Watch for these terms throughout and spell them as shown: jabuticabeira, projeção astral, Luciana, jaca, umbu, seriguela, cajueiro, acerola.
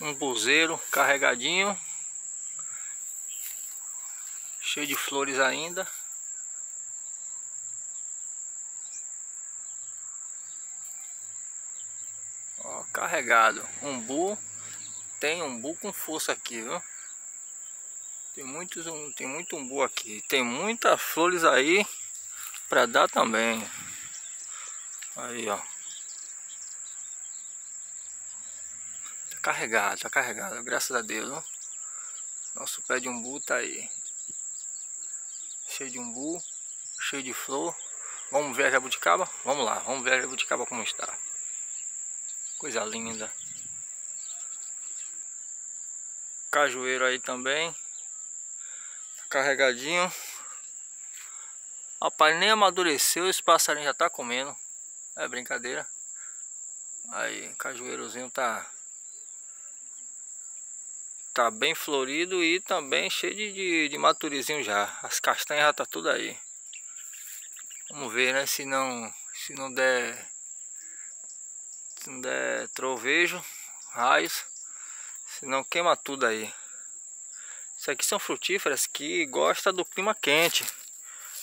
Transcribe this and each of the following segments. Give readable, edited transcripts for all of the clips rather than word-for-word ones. um buzeiro carregadinho, cheio de flores ainda. Ó, carregado. Umbu, tem umbu com força aqui, viu? Tem muito umbu aqui. Tem muitas flores aí para dar também. Aí, ó. Tá carregado, graças a Deus, ó. Nosso pé de umbu tá aí. Cheio de umbu, cheio de flor. Vamos ver a jabuticaba? Vamos lá, vamos ver a jabuticaba como está. Coisa linda. Cajueiro aí também. Carregadinho. Rapaz, nem amadureceu, esse passarinho já tá comendo. É brincadeira. Aí, cajueirozinho tá bem florido e também cheio de maturizinho já. As castanhas já tá tudo aí. Vamos ver, né? Se não der trovejo, raios, se não queima tudo aí. Isso aqui são frutíferas que gostam do clima quente.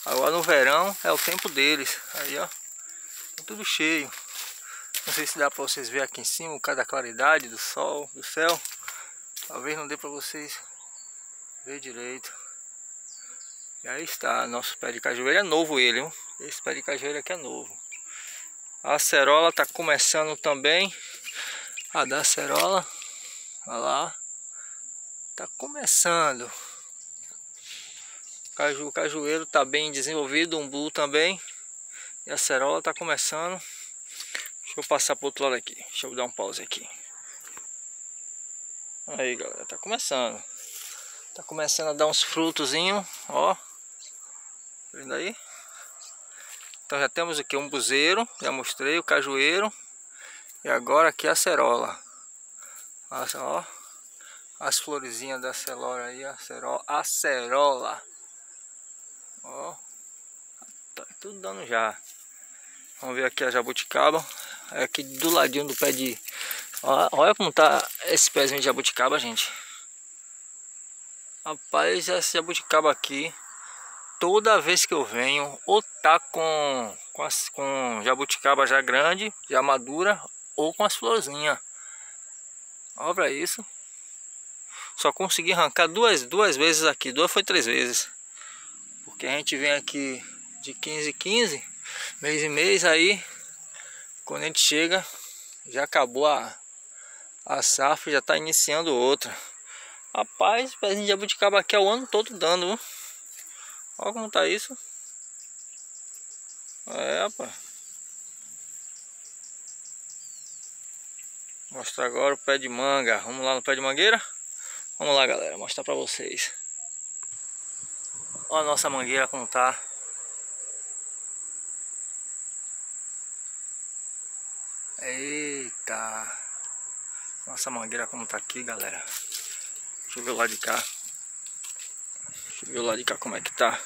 Agora no verão é o tempo deles. Aí, ó, tudo cheio. Não sei se dá para vocês verem aqui em cima por causa da claridade do sol, do céu. Talvez não dê para vocês ver direito. E aí está, nosso pé de cajueiro é novo ele, hein? Esse pé de cajueiro aqui é novo. A acerola está começando também. A da acerola, olha lá, está começando. O cajueiro está bem desenvolvido, o umbu também. E a acerola está começando. Deixa eu passar para o outro lado aqui, deixa eu dar um pause aqui. Aí, galera, tá começando. Tá começando a dar uns frutozinhos, ó. Tá vendo aí? Então já temos aqui um buzeiro, já mostrei, o cajueiro. E agora aqui a acerola. Nossa, ó. As florezinhas da acerola aí, acerola. Ó. Tá tudo dando já. Vamos ver aqui a jabuticaba. É aqui do ladinho do pé de... Olha como tá esse pezinho de jabuticaba, gente. Rapaz, essa jabuticaba aqui, toda vez que eu venho, ou tá com jabuticaba já grande, já madura, ou com as florzinhas. Olha pra isso. Só consegui arrancar duas vezes aqui. Três vezes. Porque a gente vem aqui de 15 em 15, mês em mês, aí quando a gente chega, já acabou a safra, já está iniciando outra. Rapaz, o pezinho de jabuticaba aqui é o ano todo dando, viu? Olha como tá isso. É, rapaz. Mostrar agora o pé de manga. Vamos lá no pé de mangueira? Vamos lá, galera, mostrar pra vocês. Olha a nossa mangueira como tá. Eita, nossa mangueira como tá aqui, galera. Deixa eu ver o lado de cá. Deixa eu ver o lado de cá como é que tá.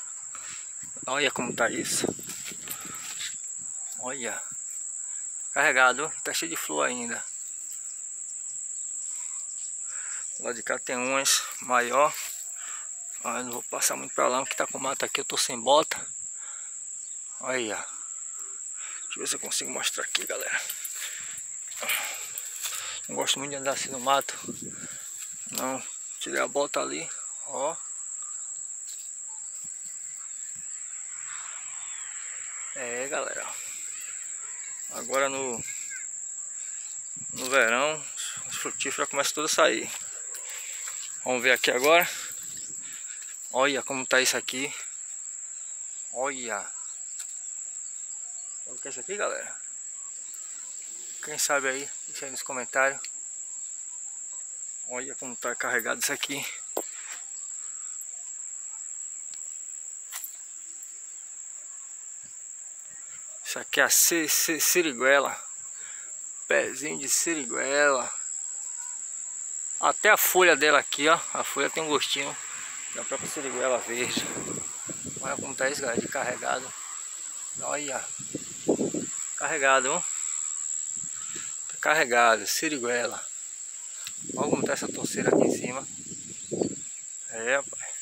Olha como tá isso. Olha. Carregado, tá cheio de flor ainda. Do lado de cá tem umas maior. Ah, eu não vou passar muito pra lá porque tá com mata aqui, eu tô sem bota. Olha. Deixa eu ver se eu consigo mostrar aqui, galera. Não gosto muito de andar assim no mato. Não, tirei a bota ali, ó. É, galera. Agora no verão, as frutíferas começam todas a sair. Vamos ver aqui agora. Olha como tá isso aqui. Olha. Olha o que é isso aqui, galera. Quem sabe aí, deixa aí nos comentários. Olha como tá carregado isso aqui. Isso aqui é a seriguela. Pezinho de seriguela. Até a folha dela aqui, ó. A folha tem um gostinho da própria seriguela verde. Olha como tá isso, galera, de carregado. Olha. Carregado, ó. Carregado, seriguela. Olha como tá essa torceira aqui em cima. É, rapaz.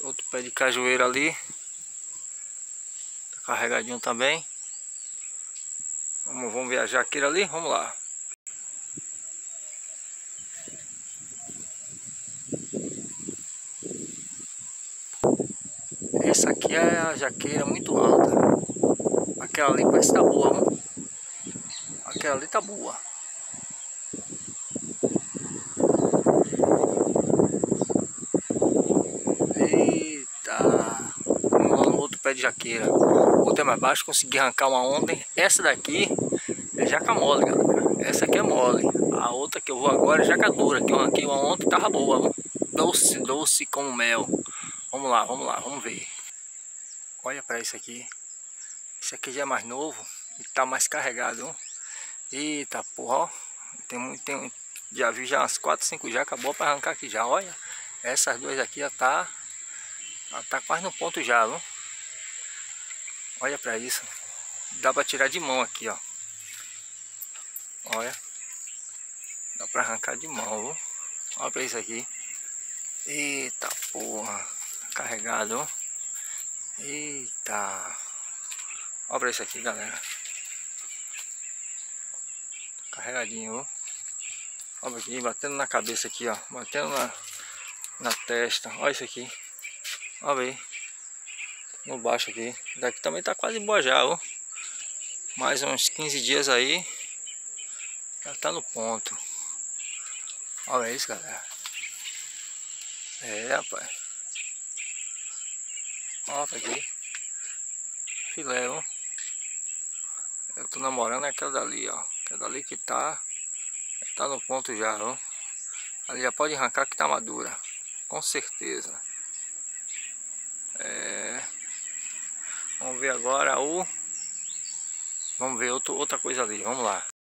Outro pé de cajueiro ali. Tá carregadinho também. Vamos ver a jaqueira ali, vamos lá. Essa aqui é a jaqueira muito alta. Aquela ali parece que tá boa, mano. Aquela ali tá boa. Eita. Vamos lá no outro pé de jaqueira. O outro é mais baixo, consegui arrancar uma ontem. Essa daqui é jaca mole, galera. Essa aqui é mole. A outra que eu vou agora é jaca dura, que eu arranquei uma ontem e tava boa, mano. Doce, doce como mel. Vamos lá, vamos ver. Olha pra isso aqui. Esse aqui já é mais novo e tá mais carregado, hein? Eita porra, ó. Já vi já umas 4, 5 já, acabou pra arrancar aqui já, olha. Essas duas aqui já tá quase no ponto já, viu? Olha pra isso. Dá pra tirar de mão aqui, ó. Olha. Dá pra arrancar de mão, viu? Olha pra isso aqui. Eita porra. Carregado, ó. Eita. Olha pra isso aqui, galera. Carregadinho, ó. Olha aqui, batendo na cabeça aqui, ó. Batendo na testa. Olha isso aqui. Olha aí. No baixo aqui. Daqui também tá quase boa já, ó. Mais uns 15 dias aí. Já tá no ponto. Olha isso, galera. É, rapaz. Olha aqui. Filé, ó. Eu tô namorando aquela dali, ó. Aquela dali que tá no ponto já, ó. Ali já pode arrancar que tá madura. Com certeza. É. Vamos ver agora outra coisa ali, vamos lá.